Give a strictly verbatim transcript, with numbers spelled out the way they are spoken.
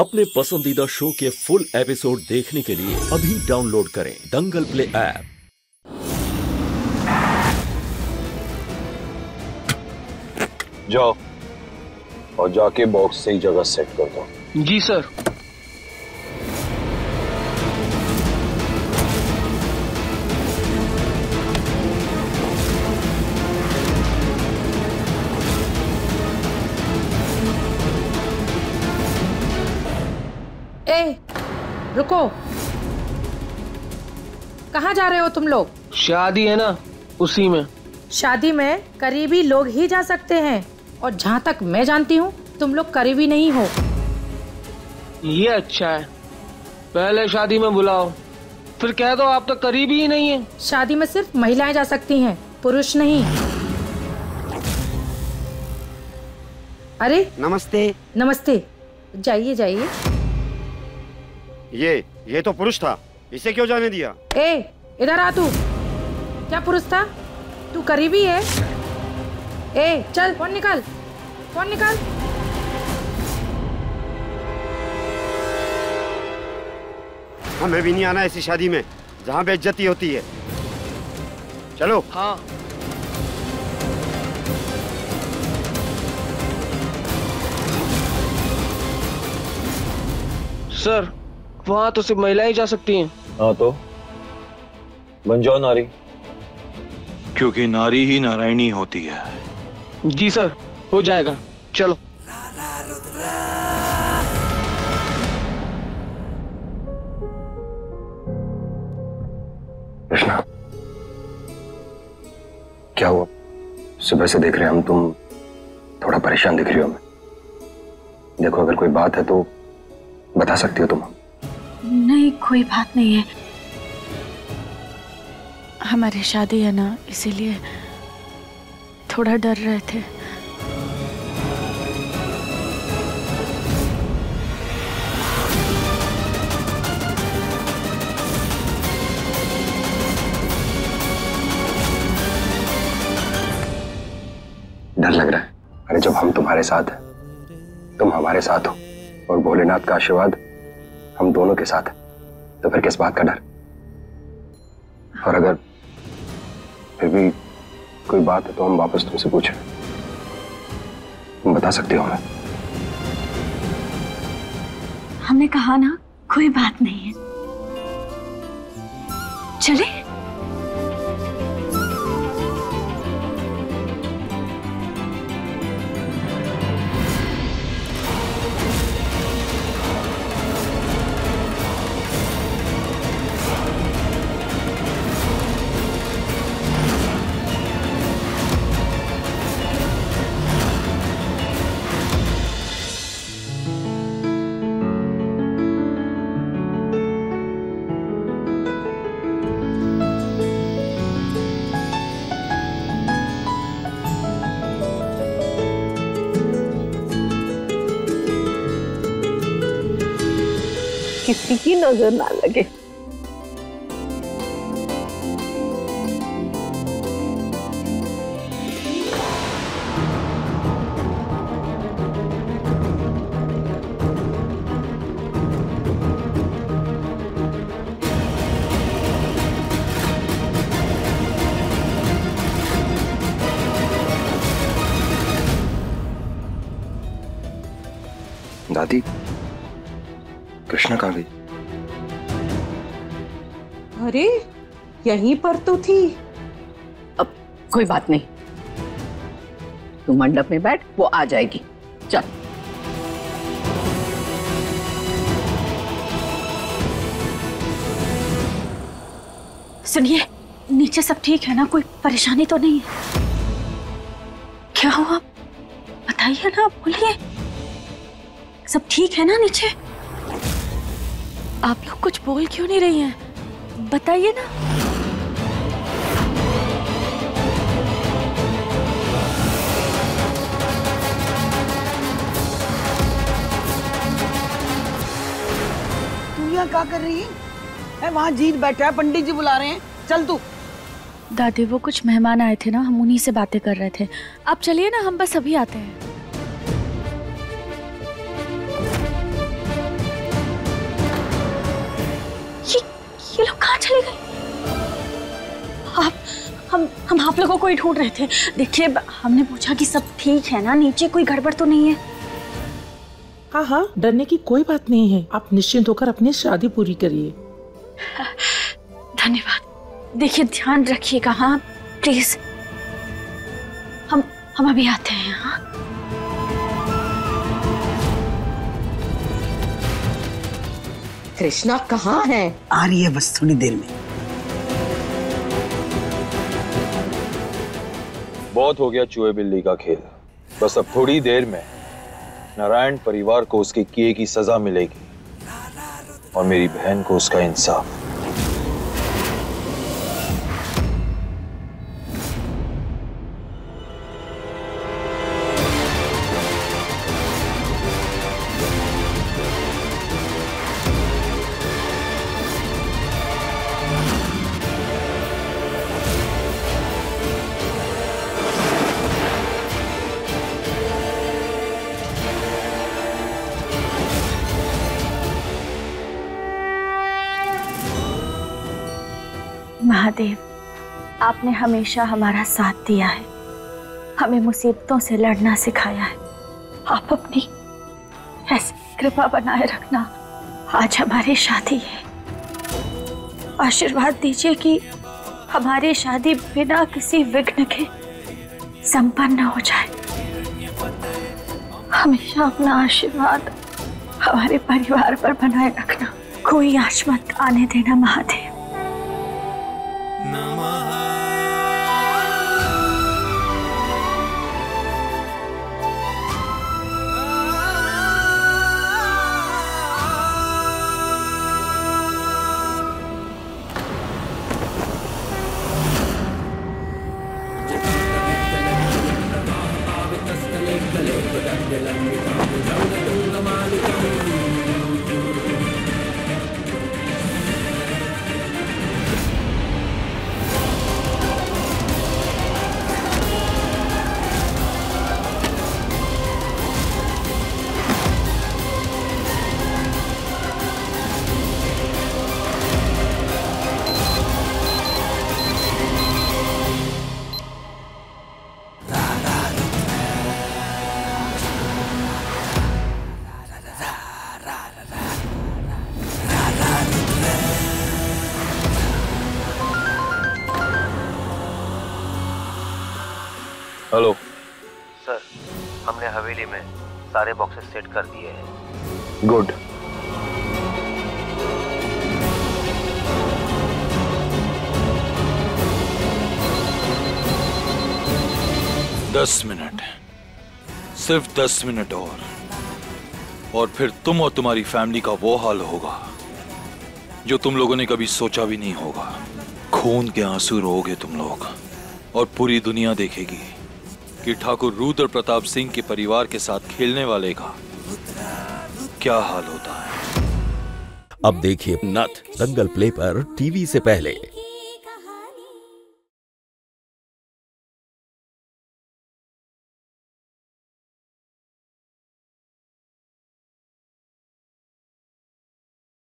अपने पसंदीदा शो के फुल एपिसोड देखने के लिए अभी डाउनलोड करें दंगल प्ले ऐप। जाओ और जाके बॉक्स से ही जगह सेट कर दो। जी सर। ए, रुको, कहाँ जा रहे हो तुम लोग? शादी है ना, उसी में। शादी में करीबी लोग ही जा सकते हैं और जहाँ तक मैं जानती हूँ तुम लोग करीबी नहीं हो। ये अच्छा है, पहले शादी में बुलाओ फिर कह दो आप तो करीबी ही नहीं है। शादी में सिर्फ महिलाएं जा सकती हैं, पुरुष नहीं। अरे नमस्ते। नमस्ते, जाइए जाइए। ये ये तो पुरुष था, इसे क्यों जाने दिया? ए, इधर आ तू। क्या पुरुष था? तू करीबी है। ए, चल फोन निकाल, फोन निकाल। हमें भी नहीं आना ऐसी शादी में जहाँ बेइज्जती होती है। चलो। हाँ। सर, वहाँ तो सिर्फ महिलाएं जा सकती हैं। हाँ तो बन जाओ नारी, क्योंकि नारी ही नारायणी होती है। जी सर, हो जाएगा। चलो। कृष्णा, क्या हुआ? सुबह से देख रहे हम तुम थोड़ा परेशान दिख रही हो हमें। देखो, अगर कोई बात है तो बता सकती हो तुम। नहीं, कोई बात नहीं है। हमारी शादी है ना, इसीलिए थोड़ा डर रहे थे। डर लग रहा है? अरे जब हम तुम्हारे साथ हैं, तुम हमारे साथ हो और भोलेनाथ का आशीर्वाद हम दोनों के साथ है, तो फिर किस बात का डर? और अगर फिर भी कोई बात है तो हम वापस तुमसे पूछें, तुम बता सकती हो हमें। हमने कहा ना, कोई बात नहीं है। चले। किसी की नजर ना लगे। दादी, कृष्णा कहाँ गई? अरे यहीं पर तो थी। अब कोई बात नहीं, तू मंडप में बैठ, वो आ जाएगी। चल। सुनिए, नीचे सब ठीक है ना? कोई परेशानी तो नहीं है? क्या हुआ बताइए ना, बोलिए। सब ठीक है ना नीचे? आप लोग कुछ बोल क्यों नहीं रही हैं? बताइए ना। तू यहाँ क्या कर रही है? वहाँ जीत बैठा है, पंडित जी बुला रहे हैं। चल तू। दादी, वो कुछ मेहमान आए थे ना, हम उन्हीं से बातें कर रहे थे। आप चलिए ना, हम बस अभी आते हैं। चले गए? आप हम हम आप लोगों को ही ढूंढ रहे थे। देखिए, हमने पूछा कि सब ठीक है ना, नीचे कोई गड़बड़ तो नहीं है? हाँ हाँ, डरने की कोई बात नहीं है। आप निश्चिंत होकर अपनी शादी पूरी करिए। धन्यवाद। देखिए, ध्यान रखिएगा। हाँ प्लीज, हम हम अभी आते हैं। हाँ कृष्णा कहाँ है? आ रही है बस थोड़ी देर में। बहुत हो गया चूहे बिल्ली का खेल। बस अब थोड़ी देर में नारायण परिवार को उसके किए की सजा मिलेगी और मेरी बहन को उसका इंसाफ। महादेव, आपने हमेशा हमारा साथ दिया है, हमें मुसीबतों से लड़ना सिखाया है। आप अपनी ऐसी कृपा बनाए रखना। आज हमारी शादी है, आशीर्वाद दीजिए कि हमारी शादी बिना किसी विघ्न के संपन्न हो जाए। हमेशा अपना आशीर्वाद हमारे परिवार पर बनाए रखना। कोई आंच मत आने देना महादेव। हेलो सर, हमने हवेली में सारे बॉक्सेस सेट कर दिए हैं। गुड। दस मिनट, सिर्फ दस मिनट और और फिर तुम और तुम्हारी फैमिली का वो हाल होगा जो तुम लोगों ने कभी सोचा भी नहीं होगा। खून के आंसू रोओगे तुम लोग और पूरी दुनिया देखेगी कि ठाकुर रूद्र प्रताप सिंह के परिवार के साथ खेलने वाले का क्या हाल होता है। अब देखिए नथ दंगल प्ले पर टीवी से पहले।